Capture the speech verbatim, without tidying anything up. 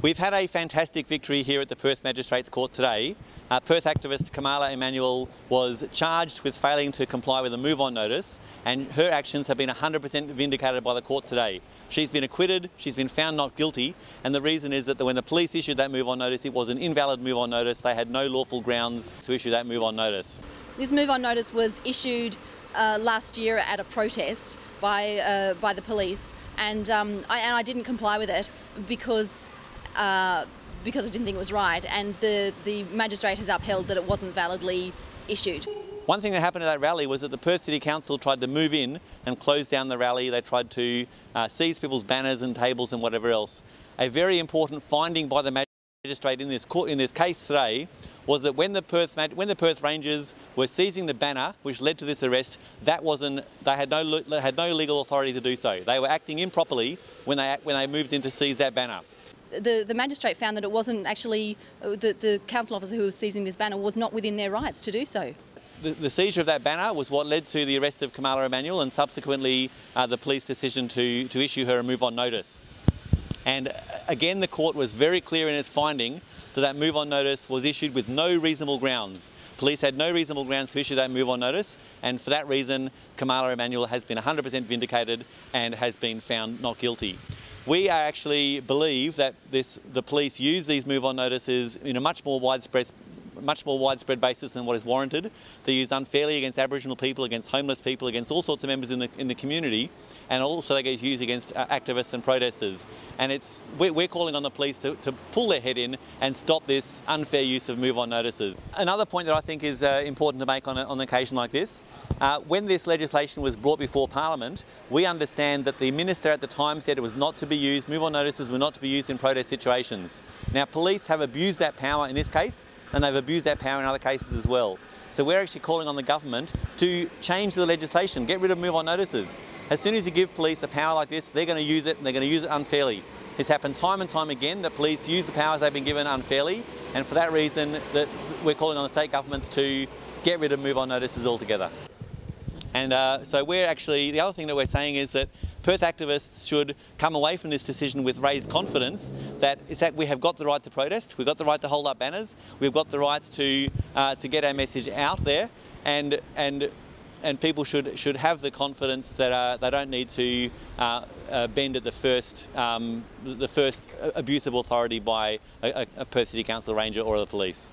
We've had a fantastic victory here at the Perth Magistrates Court today. Uh, Perth activist Kamala Emanuel was charged with failing to comply with a move-on notice, and her actions have been one hundred percent vindicated by the court today. She's been acquitted, she's been found not guilty, and the reason is that when the police issued that move-on notice, it was an invalid move-on notice. They had no lawful grounds to issue that move-on notice. This move-on notice was issued uh, last year at a protest by, uh, by the police, and, um, I, and I didn't comply with it because Uh, because I didn't think it was right, and the, the magistrate has upheld that it wasn't validly issued. One thing that happened at that rally was that the Perth City Council tried to move in and close down the rally. They tried to uh, seize people's banners and tables and whatever else. A very important finding by the magistrate in this, court, in this case today was that when the, Perth, when the Perth Rangers were seizing the banner, which led to this arrest, that wasn't, they had no, had no legal authority to do so. They were acting improperly when they, when they moved in to seize that banner. The, the magistrate found that it wasn't actually, the, the council officer who was seizing this banner was not within their rights to do so. The, the seizure of that banner was what led to the arrest of Kamala Emanuel and subsequently uh, the police decision to, to issue her a move-on notice. And again, the court was very clear in its finding that that move-on notice was issued with no reasonable grounds. Police had no reasonable grounds to issue that move-on notice, and for that reason, Kamala Emanuel has been one hundred percent vindicated and has been found not guilty. We actually believe that this, the police use these move-on notices in a much more widespread, much more widespread basis than what is warranted. They're used unfairly against Aboriginal people, against homeless people, against all sorts of members in the, in the community, and also they get used against uh, activists and protesters. And it's, we're, we're calling on the police to, to pull their head in and stop this unfair use of move-on notices. Another point that I think is uh, important to make on, a, on an occasion like this, Uh, when this legislation was brought before Parliament, we understand that the Minister at the time said it was not to be used, move-on notices were not to be used in protest situations. Now, police have abused that power in this case, and they've abused that power in other cases as well. So we're actually calling on the government to change the legislation, get rid of move-on notices. As soon as you give police a power like this, they're going to use it, and they're going to use it unfairly. It's happened time and time again that police use the powers they've been given unfairly, and for that reason that we're calling on the state governments to get rid of move-on notices altogether. And uh, so we're actually, the other thing that we're saying is that Perth activists should come away from this decision with raised confidence that, it's that we have got the right to protest, we've got the right to hold up banners, we've got the right to, uh, to get our message out there, and, and, and people should, should have the confidence that uh, they don't need to uh, uh, bend at the first, um, the first abuse of authority by a, a Perth City Council ranger or the police.